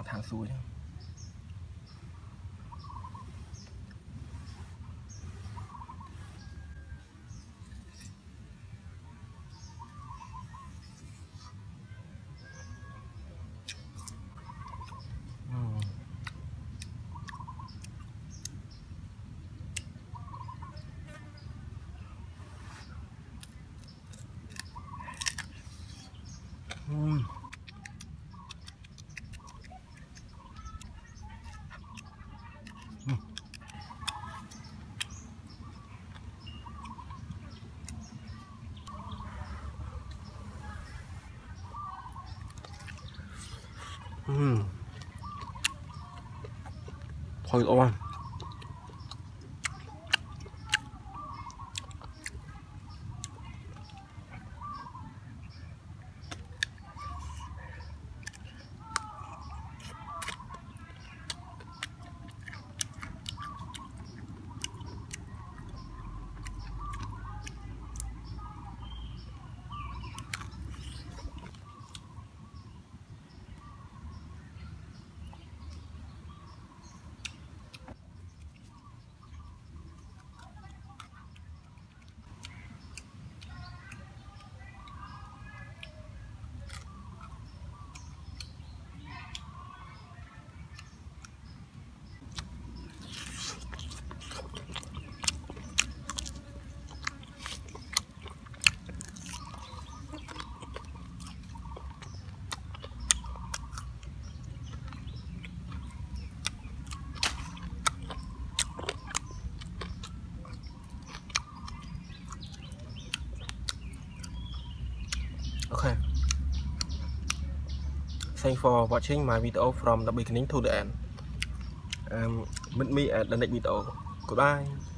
างทางสู้ใช่ไหมHold on.Okay. Thanks for watching my video from the beginning to the end. Meet me at the next video. Goodbye.